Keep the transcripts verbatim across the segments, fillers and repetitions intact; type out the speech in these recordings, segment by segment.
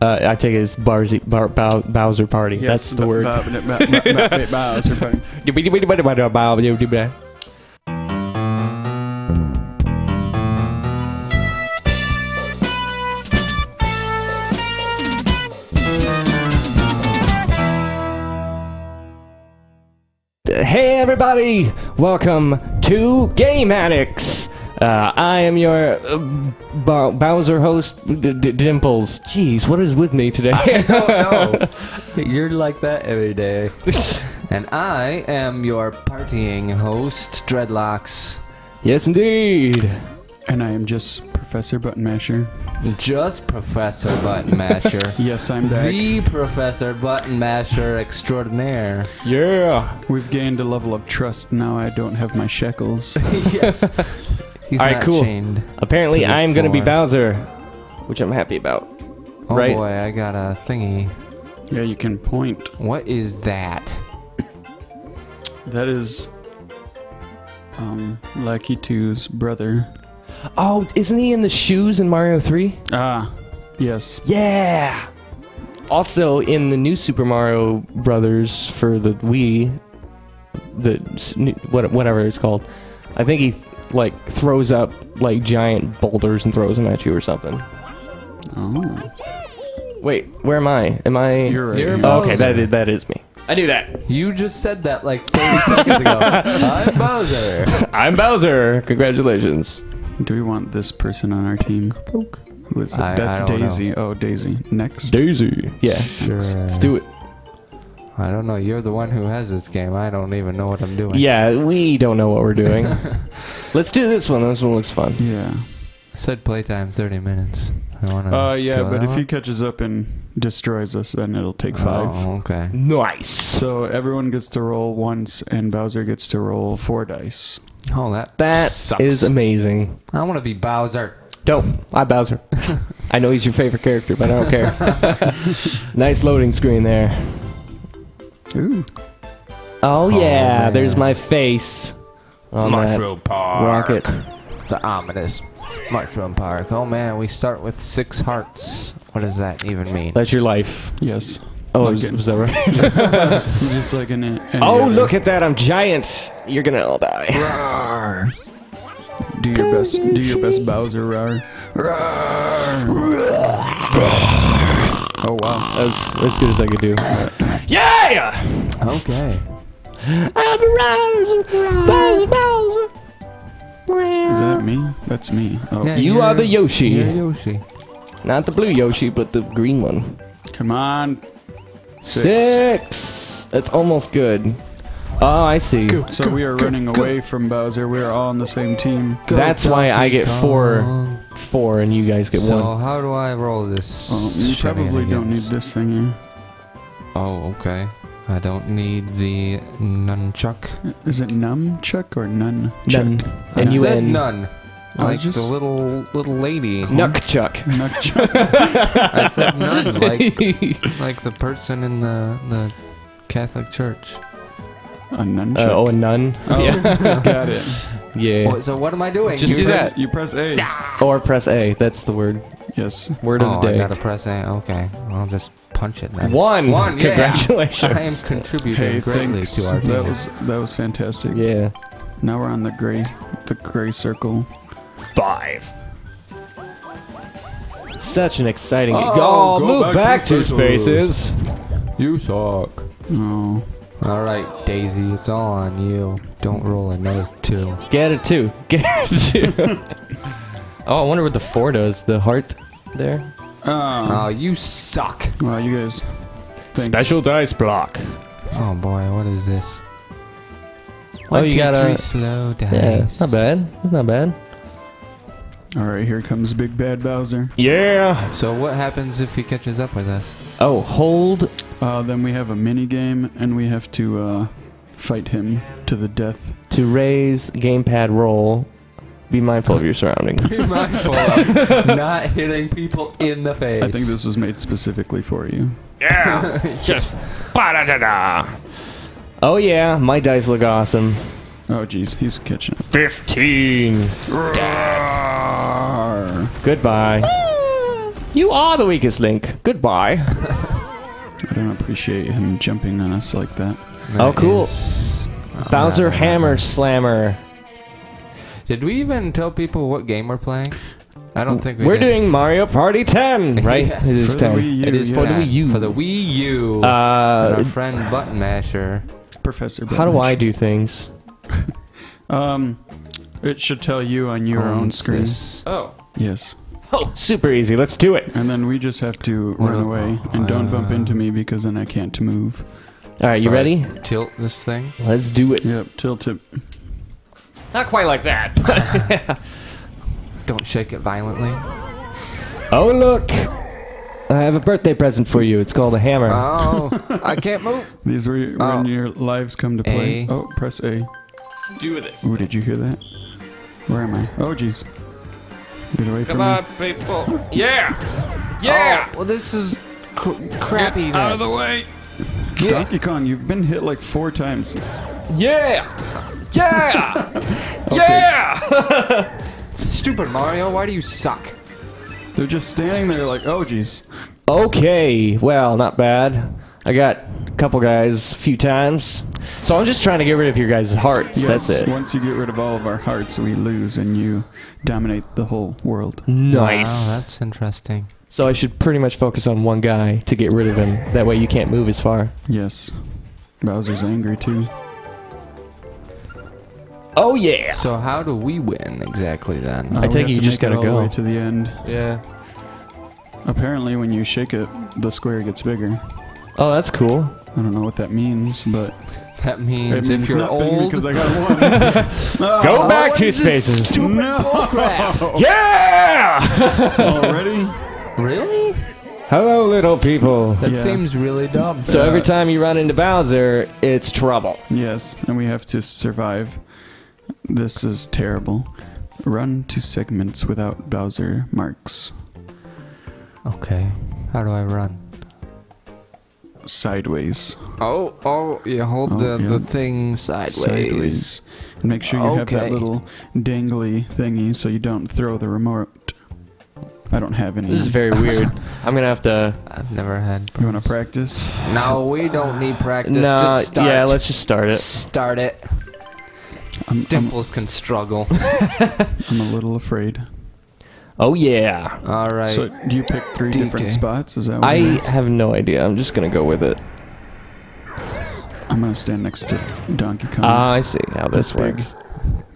Uh, I take it as Barzy, Bar, Bow, Bowser Party. Yes, that's the word. Bowser Party. Hey everybody! Welcome to Game Addicts! Uh, I am your uh, Bo Bowser host, D D Dimples. Jeez, what is with me today? I don't know. You're like that every day. And I am your partying host, Dreadlocks. Yes, indeed. And I am just Professor Button Masher. Just Professor Button Masher. Yes, I'm back. The Professor Button Masher extraordinaire. Yeah. We've gained a level of trust now. I don't have my shackles. Yes. He's all right, cool. Apparently, I'm going to be Bowser, which I'm happy about. Oh right? Boy, I got a thingy. Yeah, you can point. What is that? That is um, Lucky Two's brother. Oh, isn't he in the shoes in Mario three? Ah, yes. Yeah! Also, in the new Super Mario Brothers for the Wii, the whatever it's called, I think he... like throws up like giant boulders and throws them at you or something. Oh. Wait, where am I? Am I? You're right. You're oh, okay, that is that is me. I knew that. You just said that like thirty seconds ago. I'm Bowser. I'm Bowser. Congratulations. Do we want this person on our team? Who is it? I, That's I Daisy. Know. Oh, Daisy. Next. Daisy. Yeah. Sure. Let's do it. I don't know. You're the one who has this game. I don't even know what I'm doing. Yeah, we don't know what we're doing. Let's do this one. This one looks fun. Yeah. I said playtime thirty minutes. I wanna uh, yeah, but if he catches up and destroys us, then it'll take five. Oh, okay. Nice. So everyone gets to roll once, and Bowser gets to roll four dice. Oh, that That sucks. Is amazing. I want to be Bowser. Don't. I'm Bowser. I know he's your favorite character, but I don't care. Nice loading screen there. Ooh. Oh yeah, oh, there's my face on Mushroom Park. Rocket. The ominous Mushroom Park. Oh man, we start with six hearts. What does that even mean? That's your life. Yes. Oh, like was, was that right? Yes. Just like an, an oh, other. Look at that! I'm giant. You're gonna all die. Roar. Do your best. Do your best, Bowser. Roar. Roar. Oh wow, that's as good as I could do. Yeah! Okay. I'm Bowser, Bowser, Bowser. Is that me? That's me. Oh. Yeah, you are the Yoshi. You're Yoshi. Not the blue Yoshi, but the green one. Come on. Six. Six. That's almost good. Oh, I see. Go, so go, we are go, running go, away go. from Bowser. We are all on the same team. Go, That's go, why go, I get go. four, four, and you guys get so one. So how do I roll this? Oh, you probably don't need this thing here. Oh, okay. I don't need the nunchuck. Is it numchuck or nun? None. I you said none. Like the little little lady. Nuckchuck. Nuckchuck. I said none. Like like the person in the the Catholic Church. A nunchuck. Uh, oh, a nun. Oh, yeah. Got it. Yeah. Oh, so what am I doing? Just you do press, that. You press A. Or press A. That's the word. Yes. Word oh, of the day. I gotta press A. Okay. I'll just. Punch it, man. One! One, congratulations. Yeah. I am contributing hey, greatly thanks. to our team. That was, that was fantastic. Yeah. Now we're on the gray, the gray circle. Five. Such an exciting... Oh, oh go move back, back two spaces. You suck. Oh. Alright, Daisy, it's all on you. Don't roll another two. Get a two. Get a two. Oh, I wonder what the four does. The heart there? Oh. Oh, you suck. Wow, you guys. Thanks. Special dice block. Oh boy, what is this? One, oh, you two, gotta... three slow dice. Yeah, it's not bad. It's not bad. Alright, here comes Big Bad Bowser. Yeah! So what happens if he catches up with us? Oh, hold. Uh, then we have a mini game, and we have to uh, fight him to the death. To raise gamepad roll. Be mindful of your surroundings. Be mindful of not hitting people in the face. I think this was made specifically for you. Yeah! Just ba-da-da-da! Oh yeah, my dice look awesome. Oh jeez, he's catching it. Fifteen! Goodbye. You are the weakest link. Goodbye. I don't appreciate him jumping on us like that. that oh, cool. Is... Oh, Bowser Hammer Slammer. Did we even tell people what game we're playing? I don't think we We're did. doing Mario Party ten, right? Yes. It is ten. It is for the Wii U. For the Wii U. Uh, our friend Button Masher. Professor Button How do Masher. I do things? um, It should tell you on your um, own screen. This. Oh. Yes. Oh, super easy. Let's do it. And then we just have to what run away. Uh, and don't bump into me because then I can't move. All right, so you ready? I tilt this thing. Let's do it. Yep, tilt it. Not quite like that. But yeah. Don't shake it violently. Oh, look. I have a birthday present for you. It's called a hammer. Oh, I can't move. These were when oh. your lives come to play. A. Oh, press A. Let's do this. Oh, did you hear that? Where am I? Oh, jeez. Get away from me. Come on, people. Yeah. Yeah. Oh, well, this is cr crappiness. Get out of the way. Yeah. Donkey Kong, you've been hit like four times. Yeah. Yeah. Okay. Yeah. Stupid Mario, why do you suck? They're just standing there like, oh geez. Okay, well, not bad. I got a couple guys a few times. So I'm just trying to get rid of your guys' hearts, yes, that's it. Once you get rid of all of our hearts, we lose and you dominate the whole world. Nice. Wow, that's interesting. So I should pretty much focus on one guy to get rid of him. That way you can't move as far. Yes. Bowser's angry too. Oh yeah! So how do we win exactly then? Uh, I take it you just gotta go all the way to the end. Yeah. Apparently, when you shake it, the square gets bigger. Oh, that's cool. I don't know what that means, but that means, it means if you're old, because I got one. No. Go oh, back two spaces. Stupid no. bullcrap. Yeah! Already? Really? Hello, little people. That yeah. seems really dumb. So uh, every time you run into Bowser, it's trouble. Yes, and we have to survive. This is terrible. Run to segments without Bowser marks. Okay. How do I run? Sideways. Oh, oh, you hold oh, the, yeah. the thing sideways. Sideways. And make sure you okay. have that little dangly thingy so you don't throw the remote. I don't have any. This is very weird. I'm going to have to... I've never had... You want to practice? No, we don't need practice. No, just start. Yeah, let's just start it. Start it. I'm, Dimples I'm, can struggle. I'm a little afraid. Oh yeah! All right. So do you pick three D K. different spots? Is that what I it is? have no idea. I'm just gonna go with it. I'm gonna stand next to Donkey Kong. Ah, uh, I see how this That's works.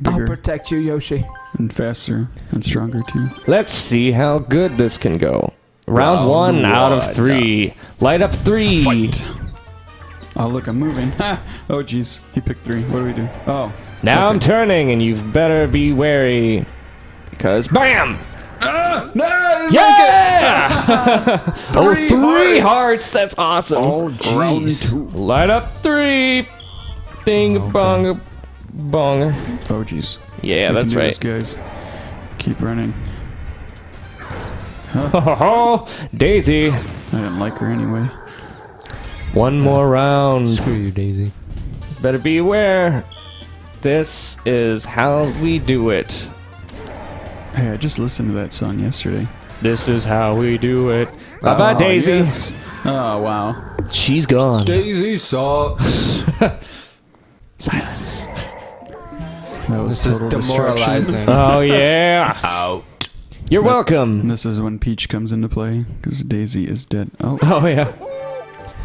Big, bigger, I'll protect you, Yoshi. And faster and stronger too. Let's see how good this can go. Round, Round one what? out of three. No. Light up three. Fight. Oh look, I'm moving. Ha! Oh jeez, he picked three. What do we do? Oh. Now okay. I'm turning, and you've better be wary, because BAM! Uh, no! Yeah! three oh, three hearts. hearts! That's awesome! Oh, jeez. Light up three! Bing, okay. bong, bong. Oh, jeez. Yeah, we that's right. This, guys. Keep running. Huh? Ho, ho, ho! Daisy! I didn't like her anyway. One yeah. more round. Screw you, Daisy. Better beware. This is how we do it. Hey, I just listened to that song yesterday. This is how we do it. Bye bye, oh, Daisy. Yes. Oh, wow. She's gone. Daisy sucks. Silence. That was this total is demoralizing. Oh, yeah. Out. You're but welcome. This is when Peach comes into play because Daisy is dead. Oh, oh yeah.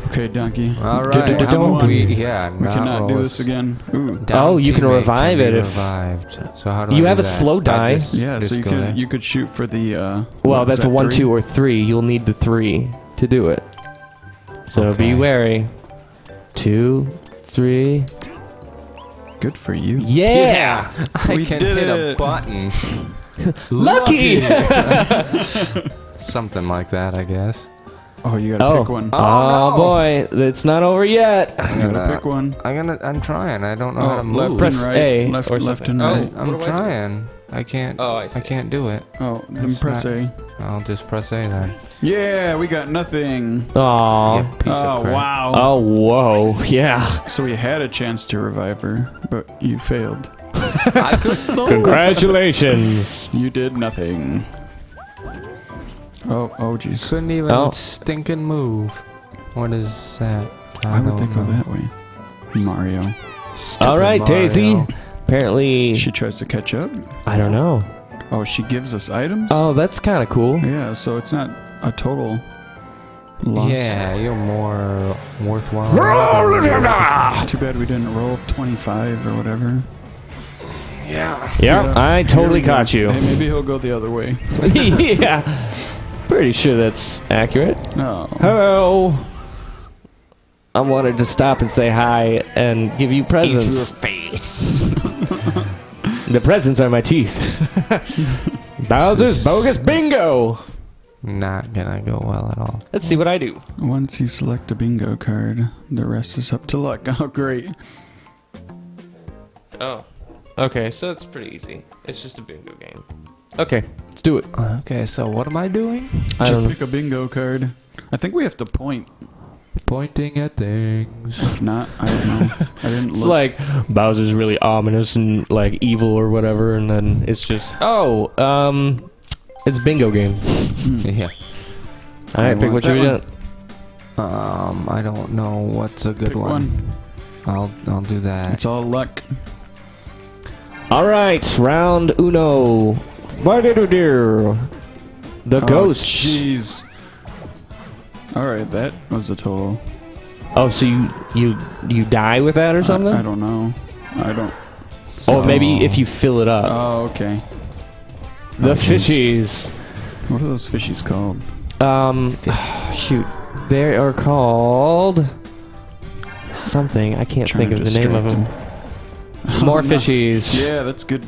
Okay, Donkey. All right. Don't we? Yeah, we cannot do this again. Ooh. Oh, you can revive it if. Revived. So how do you have a slow die? Yeah, so you could you could shoot for the. Uh, well, that's a one, two, or three. You'll need the three to do it. So be wary. Two, three. Good for you. Yeah, I can hit a button. Lucky. Something like that, I guess. Oh, you gotta oh. pick one. Oh, oh no. boy, it's not over yet. I'm gonna, gonna pick one. I'm gonna. I'm trying. I don't know oh, how to move. Press right, A. Left, or left and right. Oh, I'm trying. I, I can't. Oh, I, I can't do it. Oh, then press not, A. I'll just press A then. Yeah, we got nothing. Aww. Yeah, piece oh, of crap. wow. Oh, whoa. Yeah. So we had a chance to revive her, but you failed. I could. Congratulations. You did nothing. Oh, oh geez. Couldn't even oh. stinking move. What is that? I Why would they go know. that way? Mario. Stupid All right, Mario. Daisy. Apparently... she tries to catch up? I don't know. Oh, she gives us items? Oh, that's kind of cool. Yeah, so it's not a total loss. Yeah, you're more worthwhile. Too bad we didn't roll twenty-five or whatever. Yeah. Yep, yeah, I totally caught go. you. Hey, maybe he'll go the other way. Yeah. Pretty sure that's accurate. No. Hello. I wanted to stop and say hi and give you presents. Eat your face. The presents are my teeth. Bowser's bogus bingo. Not gonna go well at all. Let's see what I do. Once you select a bingo card, the rest is up to luck. Oh, great. Oh. Okay, so it's pretty easy. It's just a bingo game. Okay, let's do it. Okay, so what am I doing? Just I don't pick know. a bingo card. I think we have to point. Pointing at things. If not, I don't know. I didn't it's look. Like Bowser's really ominous and like evil or whatever, and then it's just oh, um, it's bingo game. Mm. Yeah. All right, pick what you want. Um, I don't know what's a good one. one. I'll I'll do that. It's all luck. Alright, round uno. What did we do? The oh, ghost. Jeez. Alright, that was a total. Oh, so you you you die with that or something? I, I don't know. I don't. So... oh, maybe if you fill it up. Oh, okay. The oh, fishies. What are those fishies called? Um, Fish. shoot. They are called something. I can't think of the name of them. them. More oh, fishies. No. Yeah, that's good.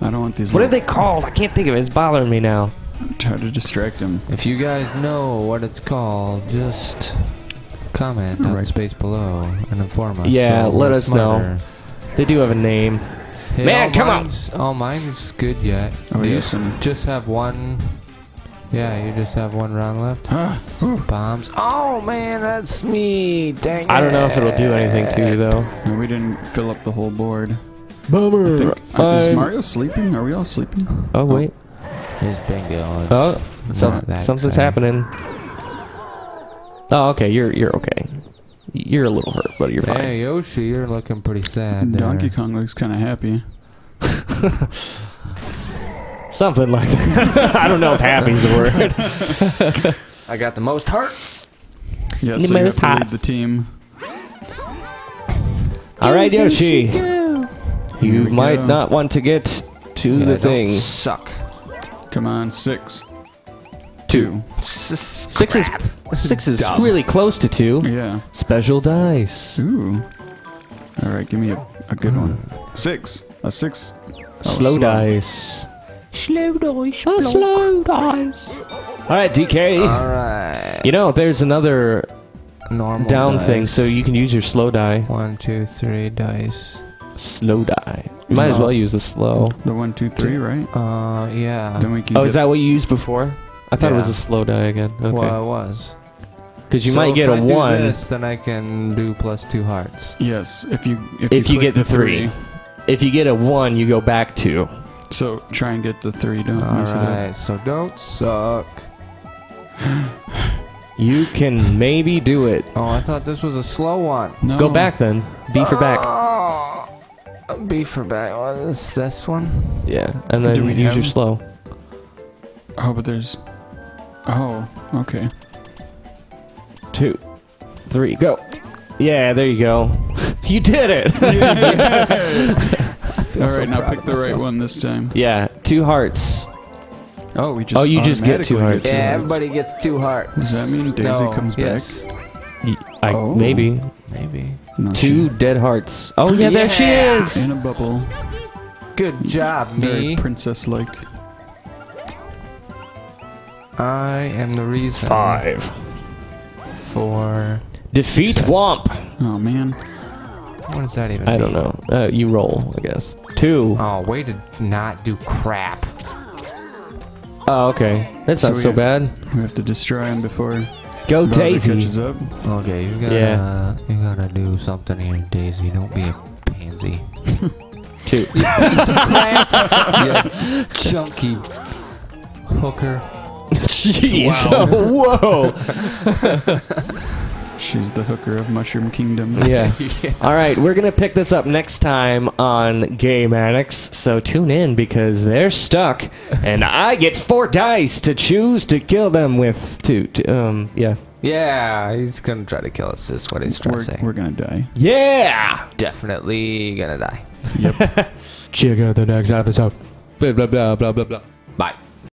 I don't want these. What are they called? I can't think of it. It's bothering me now. Try to distract him. If you guys know what it's called, just comment right. on space below and inform us. Yeah, so let us smarter. know. They do have a name. Hey, Man, come on! Oh, mine's good yet. Oh, you some... just have one. Yeah, you just have one round left. Huh? Bombs. Oh, man, that's me. Dang it. I don't know if it'll do anything to you, though. No, we didn't fill up the whole board. Bummer. I think, uh, is Mario sleeping? Are we all sleeping? Oh, wait. His bingo. It's oh, some, something's exciting. happening. Oh, okay. You're, you're okay. You're a little hurt, but you're fine. Hey, Yoshi, you're looking pretty sad there. Donkey Kong looks kind of happy. Something like that. I don't know if happy's the word. I got the most hearts. Yeah, so you have to lead the team. All right, Yoshi. You might not want to get to yeah, the thing. Don't suck. Come on, six. Two. Six is six is really close to two. Yeah. Special dice. Ooh. All right, give me a, a good one. Six. A six. Oh, slow, slow dice. Slow dice. Oh, slow dice. All right, D K. All right. You know, there's another normal down dice. thing, so you can use your slow die. One, two, three dice. Slow die. You might no. as well use the slow. The one, two, three, right? Uh, yeah. Then we can oh, is that what you used before? I thought yeah. it was a slow die again. Okay. Well, it was. Because you so might get a I one. Do this, then I can do plus two hearts. Yes, if you if, if you, you get the three. three. If you get a one, you go back two. So, try and get the three, don't mess it up. Alright, so don't suck. You can maybe do it. Oh, I thought this was a slow one. No. Go back then. B for back. Oh, B for back. What is this one? Yeah, and then do we use your slow. Oh, but there's... oh, okay. Two. Three, go. Yeah, there you go. You did it! Yeah. All right, so now pick the right one this time. Yeah, two hearts. Oh, we just. Oh, you just get two hearts. Yeah, everybody gets two hearts. Does that mean Daisy no, comes yes. back? I, oh. Maybe, maybe. Not two sure. dead hearts. Oh yeah, yeah, there she is. In a bubble. Good job, me. Very princess-like. I am the reason. Five. Four. Defeat success. Womp. Oh man. What does that even mean? I don't know. Uh, you roll, I guess. Two. Oh, way to not do crap. Oh, okay. That's so not so have, bad. We have to destroy him before Go Bowser Daisy. catches up. Okay, you gotta, yeah. you gotta do something here, Daisy. Don't be a pansy. Two. You piece of crap. You chunky hooker. Jeez. Wow. Whoa. She's the hooker of Mushroom Kingdom. Yeah. Yeah. All right, we're going to pick this up next time on GameAddicts, so tune in because they're stuck, and I get four dice to choose to kill them with. To, to, um, yeah. Yeah, he's going to try to kill us is what he's trying we're, to say. We're going to die. Yeah! Definitely going to die. Yep. Check out the next episode. Blah, blah, blah, blah, blah, blah.